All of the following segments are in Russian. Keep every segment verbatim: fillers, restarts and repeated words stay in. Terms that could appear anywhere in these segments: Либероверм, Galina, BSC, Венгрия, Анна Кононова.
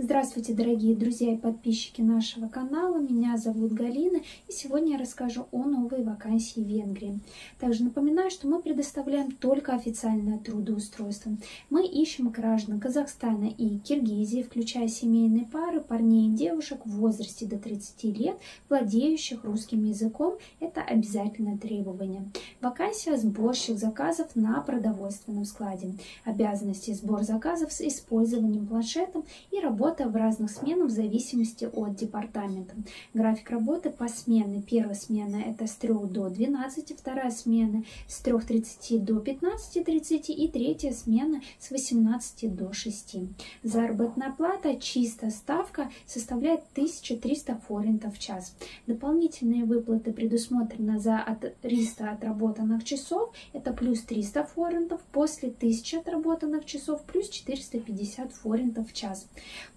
Здравствуйте, дорогие друзья и подписчики нашего канала. Меня зовут Галина, и сегодня я расскажу о новой вакансии в Венгрии. Также напоминаю, что мы предоставляем только официальное трудоустройство. Мы ищем граждан Казахстана и Киргизии, включая семейные пары, парней и девушек в возрасте до тридцати лет, владеющих русским языком. Это обязательное требование. Вакансия — сборщик заказов на продовольственном складе. Обязанности: сбор заказов с использованием планшетом и работа в разных сменах в зависимости от департамента. График работы посменный. Первая смена — это с трёх до двенадцати, вторая смена с трёх тридцати до пятнадцати тридцати и третья смена с восемнадцати до шести. Заработная плата, чистая ставка, составляет тысячу триста форинтов в час. Дополнительные выплаты предусмотрены за от триста отработанных часов, это плюс триста форинтов, после тысячи отработанных часов плюс четыреста пятьдесят форинтов в час.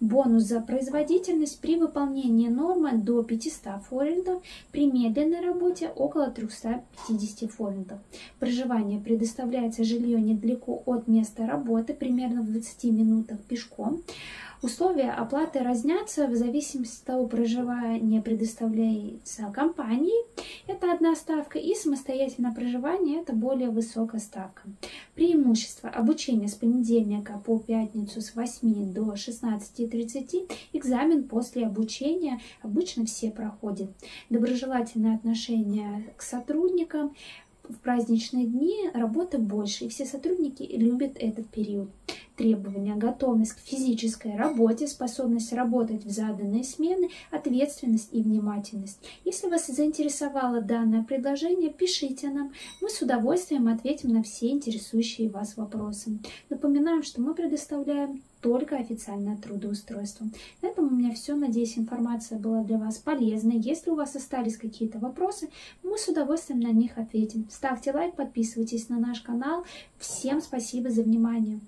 Бонус за производительность при выполнении нормы до пятисот форинтов, при медленной работе около трёхсот пятидесяти форинтов. Проживание: предоставляется жилье недалеко от места работы, примерно в двадцати минутах пешком. Условия оплаты разнятся в зависимости от того, проживание предоставляется компанией, это одна ставка, и самостоятельное проживание — это более высокая ставка. Преимущество: обучение с понедельника по пятницу с восьми до шестнадцати тридцати, экзамен после обучения обычно все проходят. Доброжелательное отношение к сотрудникам, в праздничные дни работы больше, и все сотрудники любят этот период. Требования: готовность к физической работе, способность работать в заданные смены, ответственность и внимательность. Если вас заинтересовало данное предложение, пишите нам. Мы с удовольствием ответим на все интересующие вас вопросы. Напоминаем, что мы предоставляем только официальное трудоустройство. На этом у меня все. Надеюсь, информация была для вас полезной. Если у вас остались какие-то вопросы, мы с удовольствием на них ответим. Ставьте лайк, подписывайтесь на наш канал. Всем спасибо за внимание.